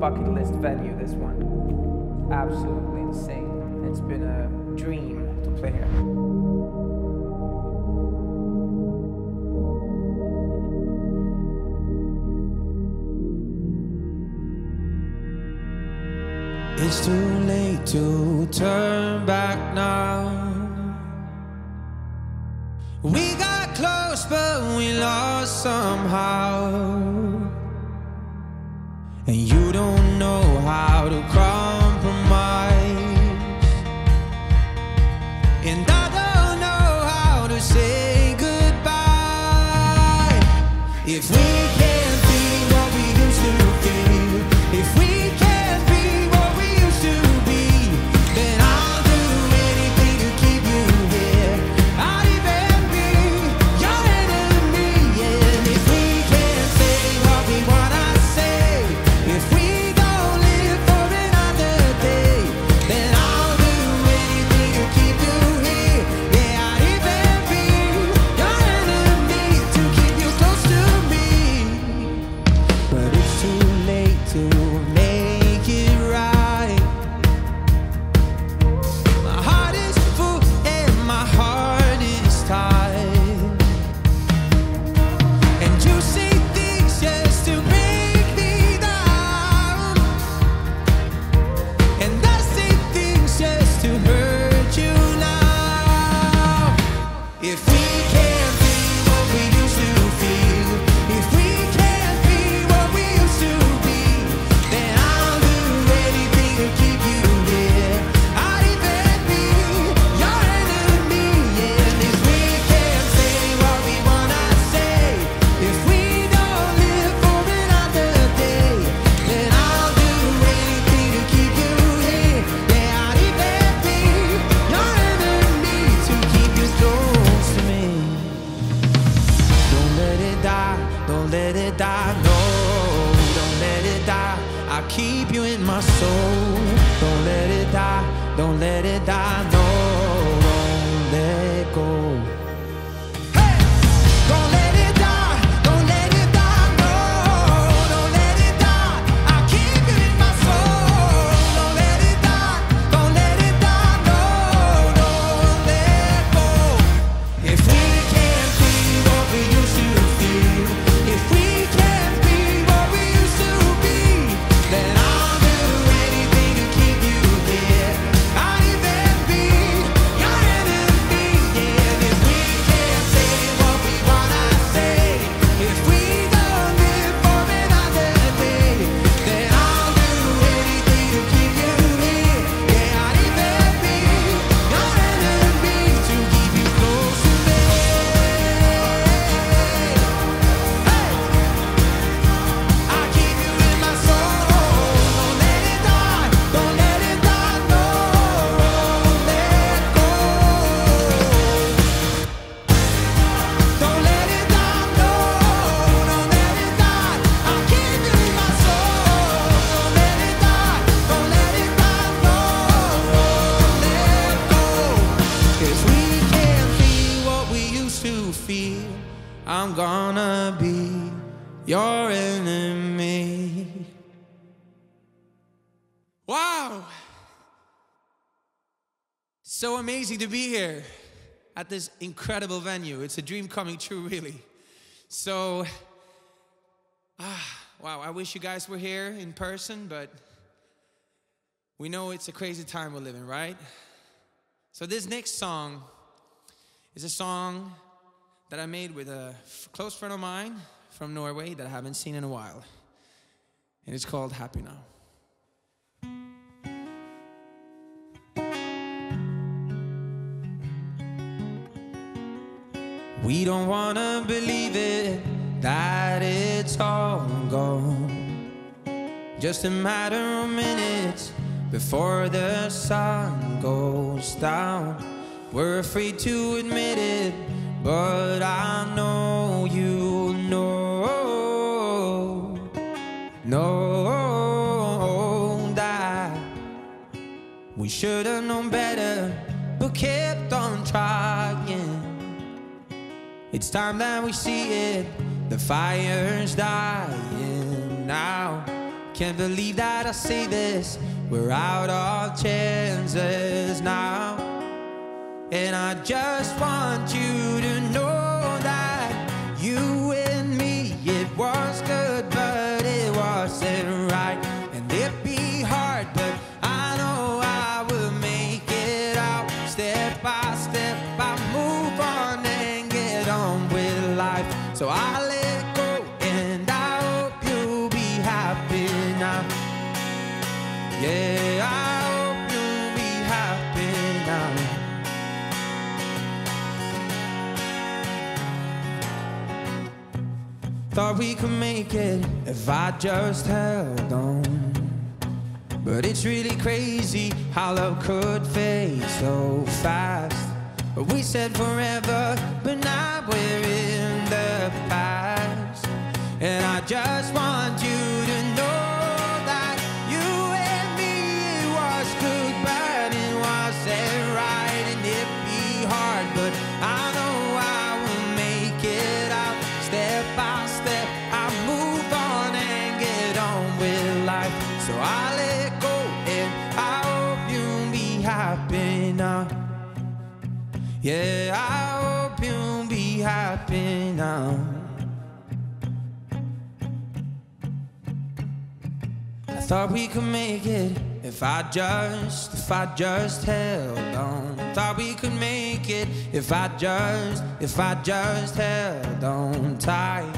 bucket list venue, this one. Absolutely insane. It's been a dream to play here. It's too late to turn back now. We got close, but we lost somehow. And you don't know how to compromise, and I don't know how to say goodbye. If we can't be what we used to be, if we keep you in my soul. Don't let it die, don't let it die, no, don't let go. I'm gonna be your enemy. Wow! So amazing to be here at this incredible venue. It's a dream coming true, really. So, wow, I wish you guys were here in person, but we know it's a crazy time we're living, right? So this next song is a song that I made with a close friend of mine from Norway that I haven't seen in a while. And it's called Happy Now. We don't wanna believe it, that it's all gone. Just a matter of minutes before the sun goes down. We're afraid to admit it, but I know you know that we should have known better, but kept on trying. It's time that we see it, the fire's dying now. Can't believe that I see this. We're out of chances now, and I just want you to know that you and me, it was good, but it wasn't right. And it'd be hard, but I know I will make it out. Step by step, I move on and get on with life. So I let go, and I hope you'll be happy now. Yeah, I hope you'll be happy now. Thought we could make it if I just held on, but it's really crazy how love could fade so fast. But we said forever, but now we're in the past. And I just want you to know that you and me, it was good, but it wasn't right. And it'd be hard, but I know I will make it out. Step by step, so I let go, and I hope you'll be happy now. Yeah, I hope you'll be happy now. I thought we could make it if I just held on. Thought we could make it if I just held on tight.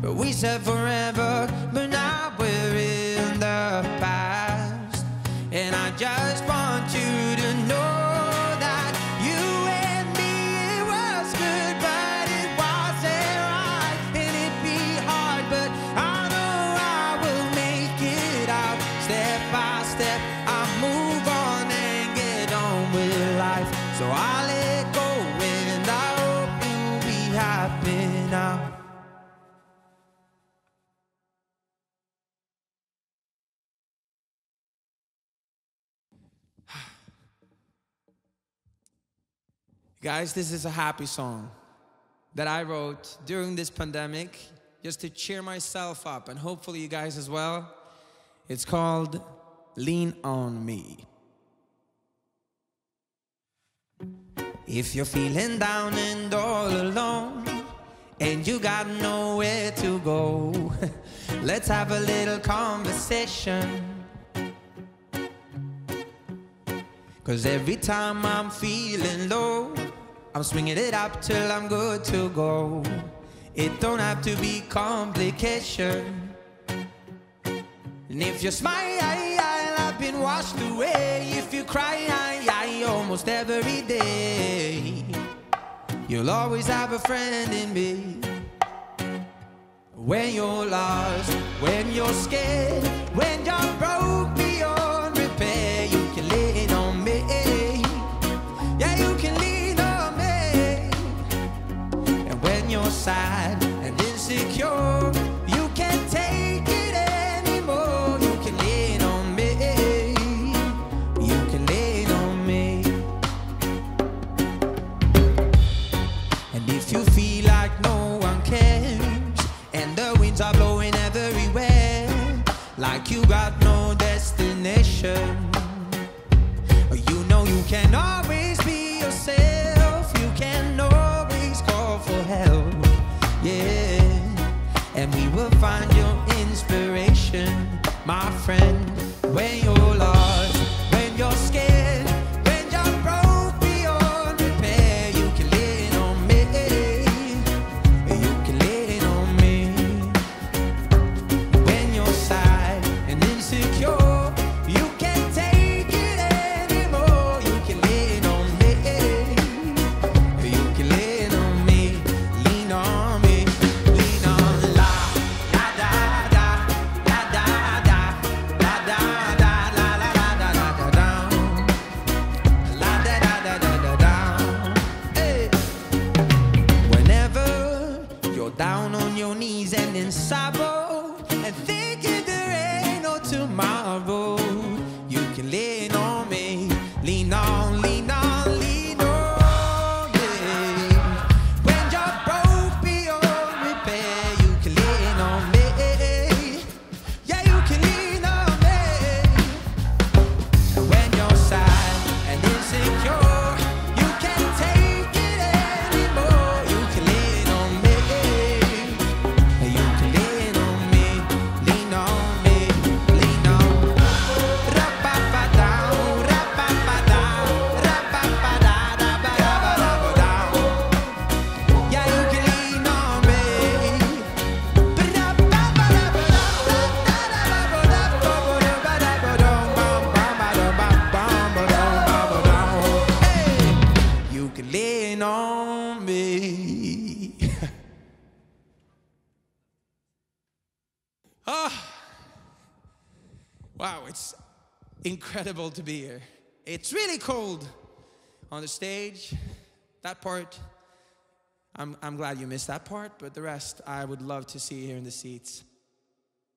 But we said forever, but now we're in the past. And I just want you to know that you and me, it was good, but it wasn't right. And it'd be hard, but I know I will make it out. Step by step, I move on and get on with life. So I let go, and I hope you'll be happy now. Guys, this is a happy song that I wrote during this pandemic just to cheer myself up, and hopefully you guys as well. It's called Lean On Me. If you're feeling down and all alone and you got nowhere to go, let's have a little conversation. 'Cause every time I'm feeling low, I'm swinging it up till I'm good to go. It don't have to be complication. And if you smile, I've been washed away. If you cry, I almost every day. You'll always have a friend in me. When you're lost, when you're scared, when you're broke beyond repair, you can lean on. Yeah, you can lean on me. And when you're sad and insecure, you can't take it anymore. You can lean on me. You can lean on me. And if you feel like no one cares, and the winds are blowing everywhere, like you got no destination, you know you can always be yourself. You can always call for help. Yeah, and we will find your inspiration, my friend. When you're lost, when you're scared, when you're broke beyond repair, you can lean on me. You can lean on me. When you're sad and insecure, and thinking there ain't no tomorrow, you can lean on me. Lean on, lean on, lean on me. When you're broke beyond repair, you can lean on me. Yeah, you can lean on me. Wow, it's incredible to be here. It's really cold on the stage. That part, I'm glad you missed that part, but the rest I would love to see here in the seats.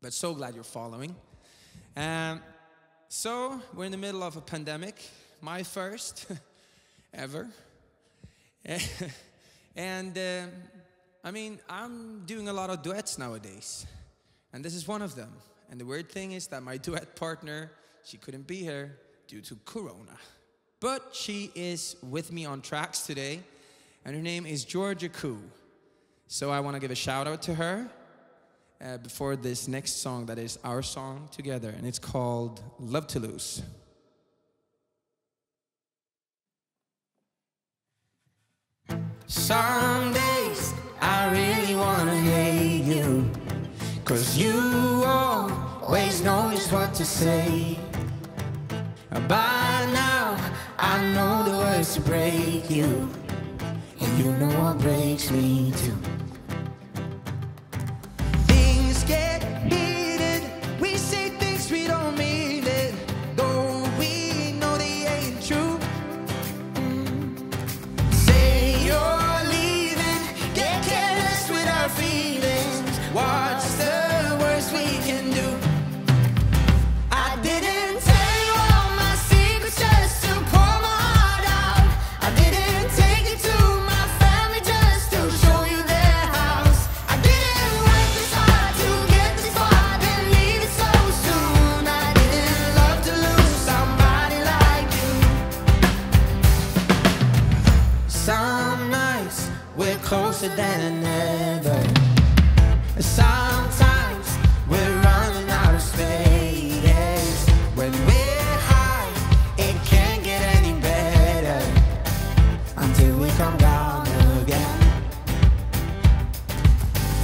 But so glad you're following. So we're in the middle of a pandemic, my first ever. And I mean, I'm doing a lot of duets nowadays, and this is one of them. And the weird thing is that my duet partner, she couldn't be here due to Corona. But she is with me on tracks today, and her name is Georgia Koo. So I want to give a shout out to her before this next song that is our song together, and it's called Love to Lose. Some days I really want to hate you, 'cause you always know just what to say. By now I know the words to break you, and you know what breaks me too. Things get heated, we say things we don't mean it, though we know they ain't true. Say you're leaving, get careless with our feelings. What's the worst we can do? I didn't tell you all my secrets just to pour my heart out. I didn't take you to my family just to show you their house. I didn't work this hard to get this far, then leave it so soon. I didn't love to lose somebody like you. Some nights we're closer than ever. Sometimes we're running out of space. When we're high, it can't get any better until we come down again.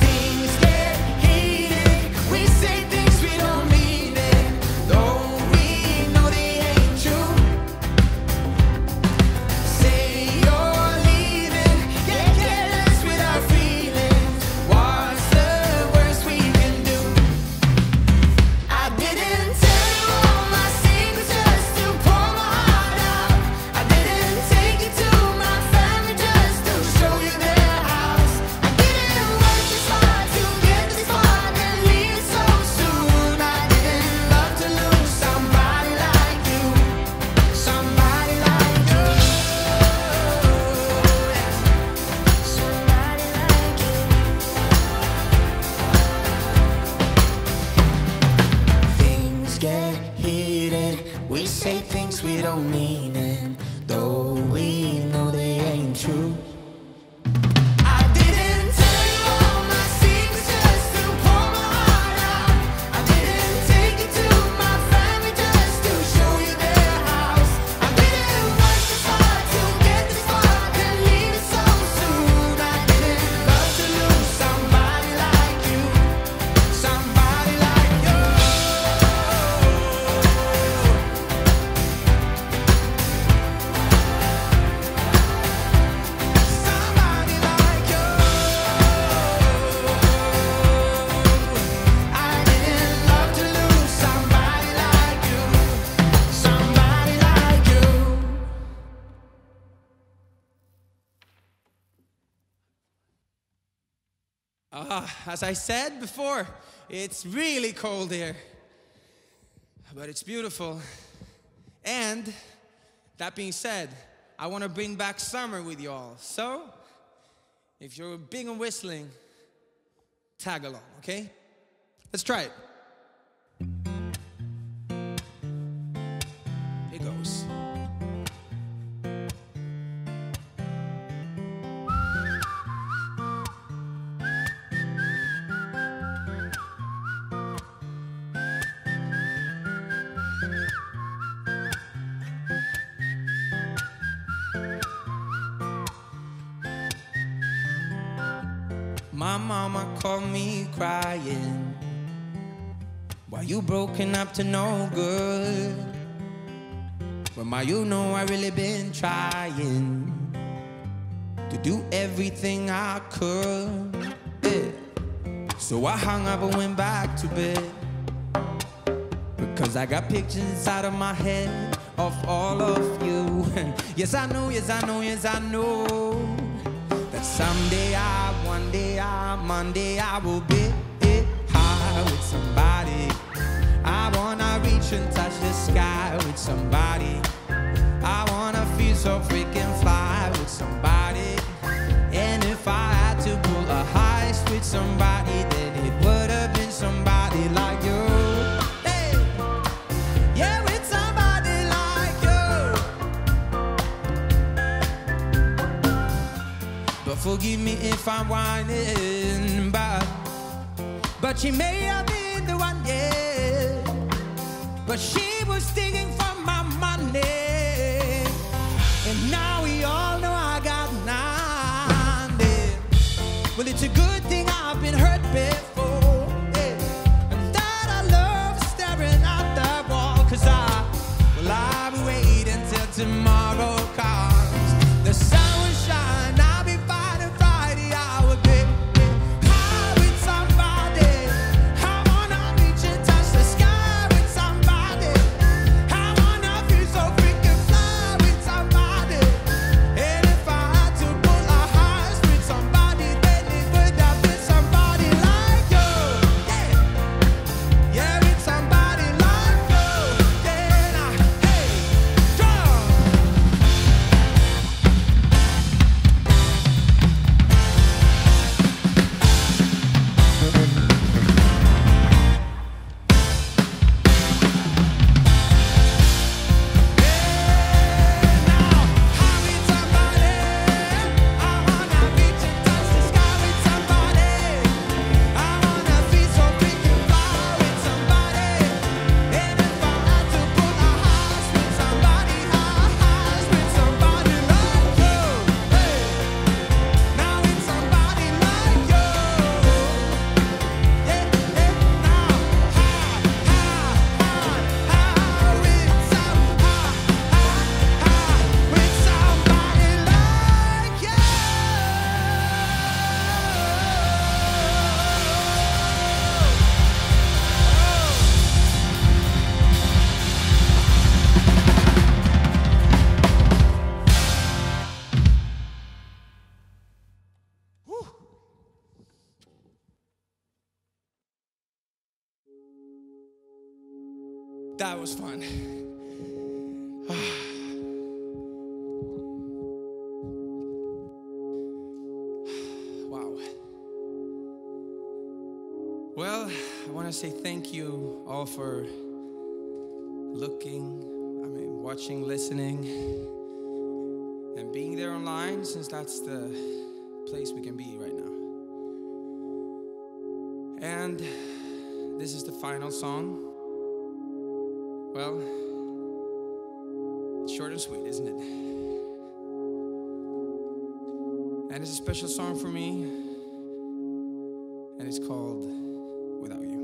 Things get heated, we say things we don't mean it, though we know they ain't true. Say you're leaving, get careless with our feelings. What's the worst we can do? I didn't tell you all my secrets just to pour my heart out. I didn't take you to my family just to show you their house. I didn't work this hard to get this far, then leave it so soon. I didn't love to lose somebody like you, somebody like you, somebody like you. Things get heated, we say things we don't mean it, though we know they ain't true. I didn't tell you all my secrets just to pour my heart out. I didn't take you to my family just to show you their house. I didn't work this hard to get this far, then leave it so soon. I didn't love to lose somebody like you, somebody like you. I didn't love to lose somebody like you. As I said before, it's really cold here, but it's beautiful. And that being said, I want to bring back summer with y'all. So, if you're big on whistling, tag along, okay? Let's try it. Here goes. My mama called me crying, why you broken up to no good? Well, ma, you know I really been trying to do everything I could, yeah. So I hung up and went back to bed. But 'Cause I got pictures inside of my head of all of you. And yes, I know, yes, I know, yes, I know that someday one day I will be high with somebody. I wanna reach and touch the sky with somebody. I wanna feel so freaking fly with somebody. And if I had to pull a heist with somebody, then it would have been somebody like you. Hey, yeah, with somebody like you. But forgive me if I'm whining, but she may have been the one, yeah. But she was digging for my money. And now we all know I got 9, yeah. Well, it's a good thing I've been hurt before, yeah. And that I love staring at that wall. 'Cause I'll be waiting till tomorrow comes. The sun will shine, I'll be fine, and Friday I will be high with somebody. I wanna reach and touch the sky with somebody. I wanna feel so freaking fly with somebody. That was fun. Wow. Well, I want to say thank you all for watching, listening, and being there online, since that's the place we can be right now. And this is the final song. Well, it's short and sweet, isn't it? And it's a special song for me, and it's called Without You.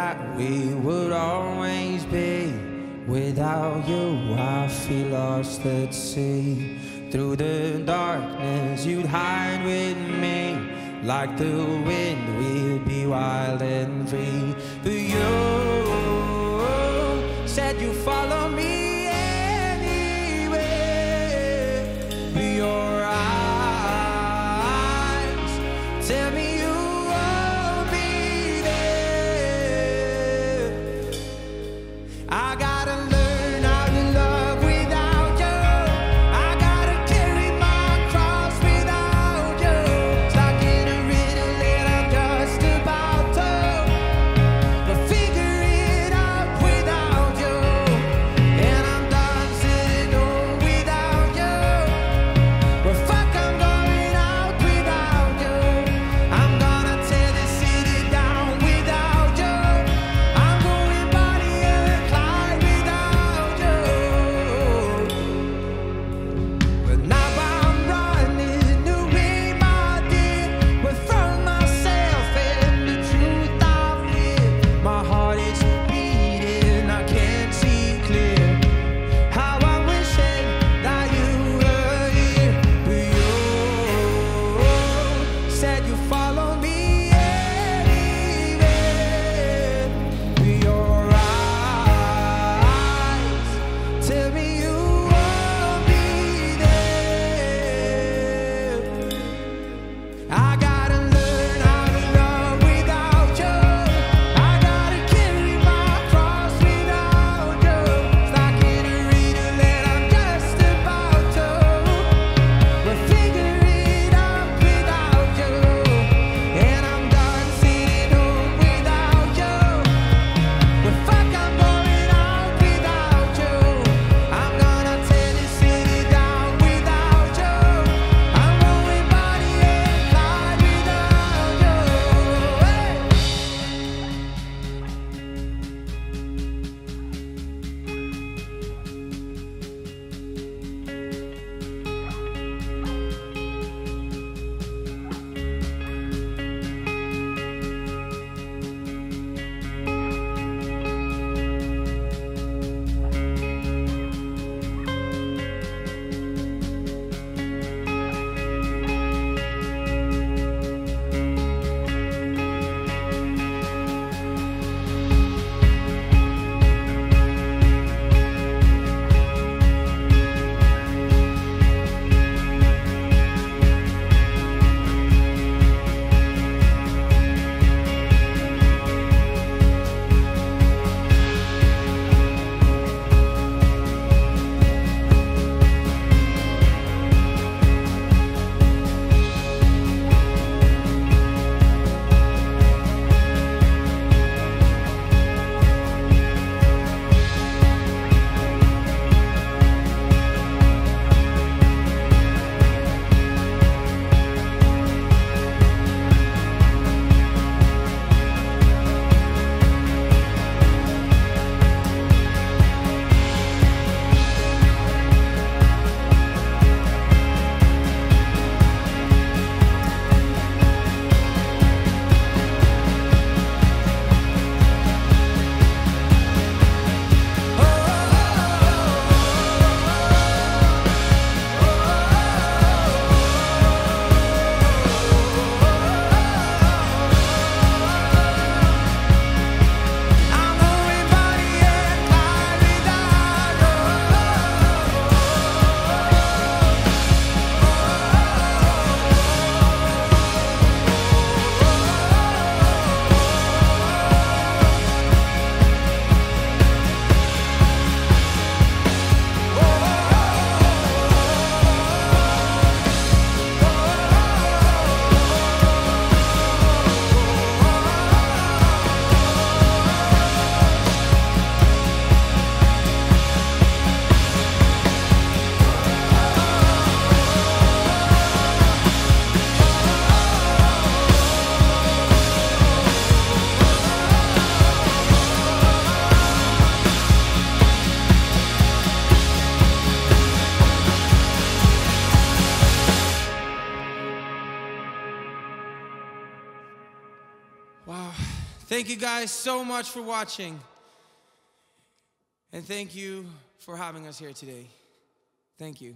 That we would always be. Without you, I feel lost at sea. Through the darkness, you'd hide with me. Like the wind, we'd be wild and free. But you said you'd follow me anyway. But your eyes tell me figure Wow. Thank you guys so much for watching. And thank you for having us here today. Thank you.